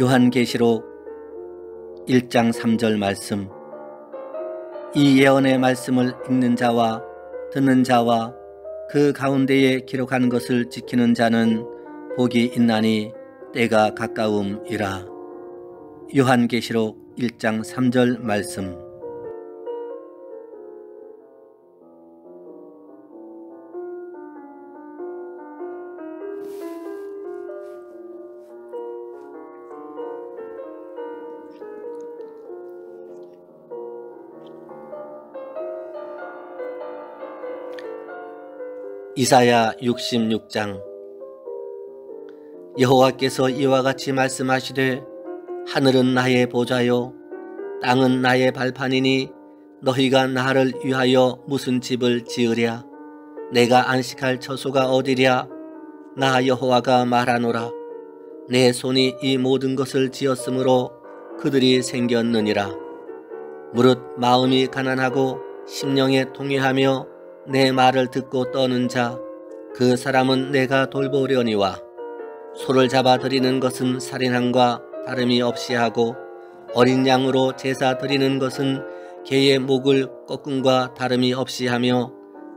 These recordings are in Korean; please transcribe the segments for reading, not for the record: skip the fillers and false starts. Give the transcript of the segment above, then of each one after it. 요한계시록 1장 3절 말씀. 이 예언의 말씀을 읽는 자와 듣는 자와 그 가운데에 기록한 것을 지키는 자는 복이 있나니 때가 가까움이라. 요한계시록 1장 3절 말씀. 이사야 66장. 여호와께서 이와 같이 말씀하시되 하늘은 나의 보좌요 땅은 나의 발판이니 너희가 나를 위하여 무슨 집을 지으랴? 내가 안식할 처소가 어디랴? 나 여호와가 말하노라. 내 손이 이 모든 것을 지었으므로 그들이 생겼느니라. 무릇 마음이 가난하고 심령에 통회하며 내 말을 듣고 떠는 자 그 사람은 내가 돌보려니와 소를 잡아 드리는 것은 살인함과 다름이 없이 하고 어린 양으로 제사 드리는 것은 개의 목을 꺾음과 다름이 없이 하며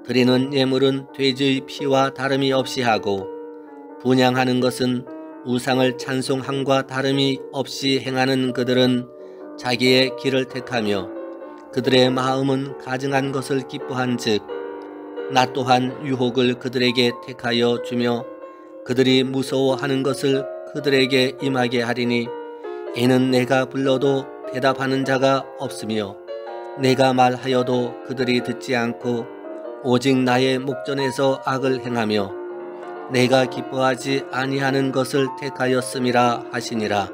드리는 예물은 돼지의 피와 다름이 없이 하고 분향하는 것은 우상을 찬송함과 다름이 없이 행하는 그들은 자기의 길을 택하며 그들의 마음은 가증한 것을 기뻐한 즉 나 또한 유혹을 그들에게 택하여 주며 그들이 무서워하는 것을 그들에게 임하게 하리니 이는 내가 불러도 대답하는 자가 없으며 내가 말하여도 그들이 듣지 않고 오직 나의 목전에서 악을 행하며 내가 기뻐하지 아니하는 것을 택하였음이라 하시니라.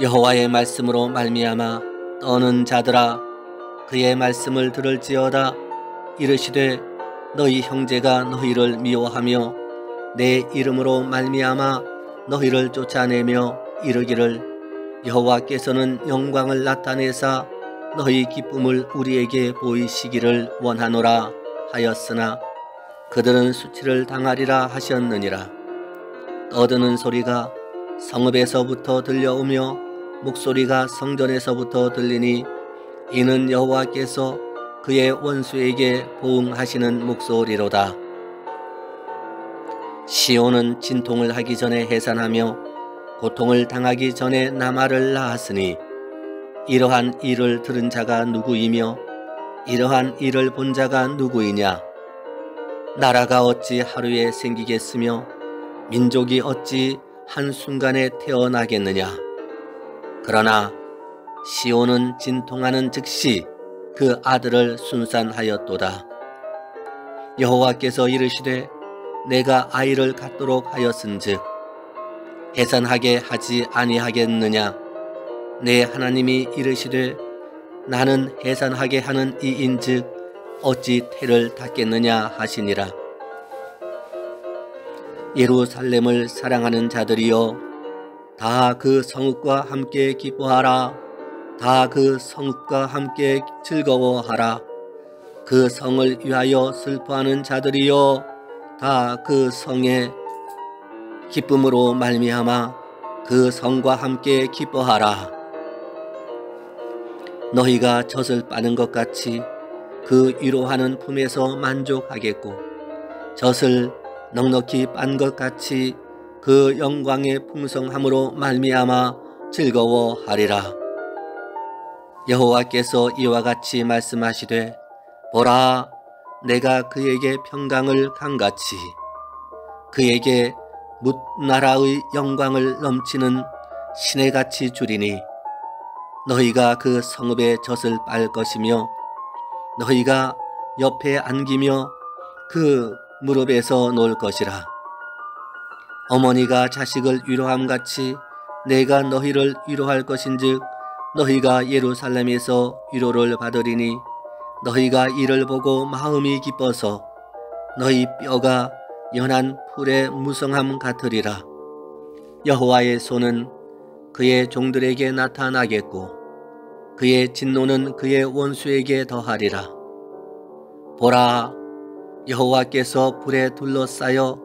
여호와의 말씀으로 말미암아 떠는 자들아 그의 말씀을 들을지어다. 이르시되 너희 형제가 너희를 미워하며 내 이름으로 말미암아 너희를 쫓아내며 이르기를 여호와께서는 영광을 나타내사 너희 기쁨을 우리에게 보이시기를 원하노라 하였으나 그들은 수치를 당하리라 하셨느니라. 떠드는 소리가 성읍에서부터 들려오며 목소리가 성전에서부터 들리니 이는 여호와께서 그의 원수에게 보응하시는 목소리로다. 시온은 진통을 하기 전에 해산하며 고통을 당하기 전에 남아를 낳았으니 이러한 일을 들은 자가 누구이며 이러한 일을 본 자가 누구이냐? 나라가 어찌 하루에 생기겠으며 민족이 어찌 한순간에 태어나겠느냐? 그러나 시온은 진통하는 즉시 그 아들을 순산하였도다. 여호와께서 이르시되 내가 아이를 갖도록 하였은즉 해산하게 하지 아니하겠느냐? 내 하나님이 이르시되 나는 해산하게 하는 이인즉 어찌 태를 닦겠느냐 하시니라. 예루살렘을 사랑하는 자들이여 다 그 성읍과 함께 기뻐하라. 다 그 성읍과 함께 즐거워하라. 그 성을 위하여 슬퍼하는 자들이여 다 그 성의 기쁨으로 말미암아 그 성과 함께 기뻐하라. 너희가 젖을 빠는 것 같이 그 위로하는 품에서 만족하겠고 젖을 넉넉히 빤 것 같이 그 영광의 풍성함으로 말미암아 즐거워하리라. 여호와께서 이와 같이 말씀하시되 보라 내가 그에게 평강을 강같이 그에게 뭇나라의 영광을 넘치는 시내같이 주리니 너희가 그 성읍에 젖을 빨 것이며 너희가 옆에 안기며 그 무릎에서 놀 것이라. 어머니가 자식을 위로함같이 내가 너희를 위로할 것인즉 너희가 예루살렘에서 위로를 받으리니 너희가 이를 보고 마음이 기뻐서 너희 뼈가 연한 풀의 무성함 같으리라. 여호와의 손은 그의 종들에게 나타나겠고 그의 진노는 그의 원수에게 더하리라. 보라 여호와께서 불에 둘러싸여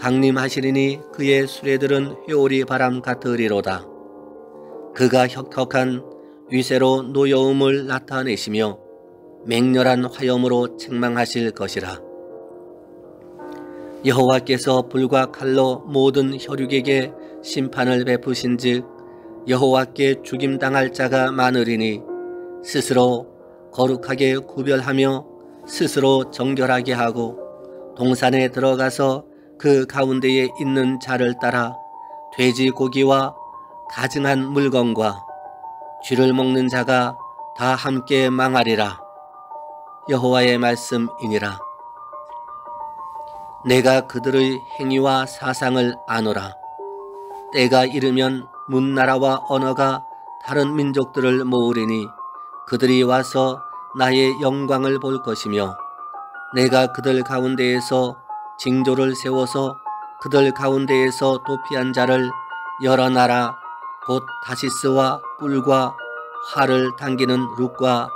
강림하시리니 그의 수레들은 회오리 바람 같으리로다. 그가 혁혁한 위세로 노여움을 나타내시며 맹렬한 화염으로 책망하실 것이라. 여호와께서 불과 칼로 모든 혈육에게 심판을 베푸신즉 여호와께 죽임당할 자가 많으리니 스스로 거룩하게 구별하며 스스로 정결하게 하고 동산에 들어가서 그 가운데에 있는 자를 따라 돼지고기와 가증한 물건과 쥐를 먹는 자가 다 함께 망하리라. 여호와의 말씀이니라. 내가 그들의 행위와 사상을 아노라. 때가 이르면 문나라와 언어가 다른 민족들을 모으리니 그들이 와서 나의 영광을 볼 것이며 내가 그들 가운데에서 징조를 세워서 그들 가운데에서 도피한 자를 여러 나라 곧 다시스와 뿔과 활을 당기는 룩과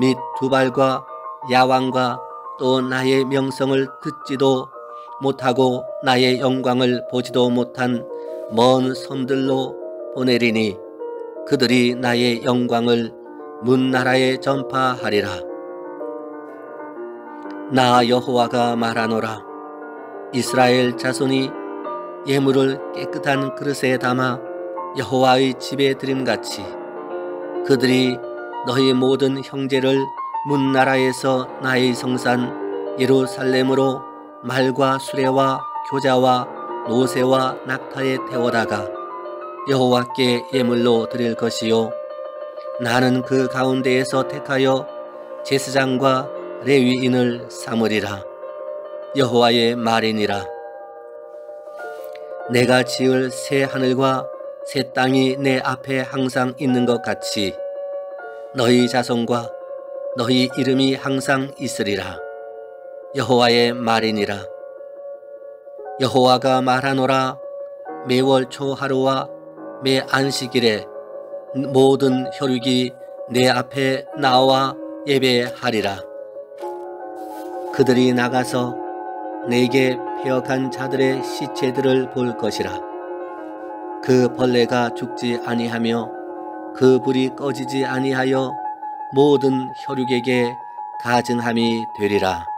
및 두발과 야왕과 또 나의 명성을 듣지도 못하고 나의 영광을 보지도 못한 먼 섬들로 보내리니 그들이 나의 영광을 문나라에 전파하리라. 나 여호와가 말하노라. 이스라엘 자손이 예물을 깨끗한 그릇에 담아 여호와의 집에 드림같이 그들이 너희 모든 형제를 문나라에서 나의 성산 예루살렘으로 말과 수레와 교자와 노새와 낙타에 태워다가 여호와께 예물로 드릴 것이요 나는 그 가운데에서 택하여 제사장과 레위인을 삼으리라. 여호와의 말이니라. 내가 지을 새 하늘과 새 땅이 내 앞에 항상 있는 것 같이 너희 자손과 너희 이름이 항상 있으리라. 여호와의 말이니라. 여호와가 말하노라. 매월 초 하루와 매 안식일에 모든 혈육이 내 앞에 나와 예배하리라. 그들이 나가서 내게 패역한 자들의 시체들을 볼 것이라. 그 벌레가 죽지 아니하며 그 불이 꺼지지 아니하여 모든 혈육에게 가증함이 되리라.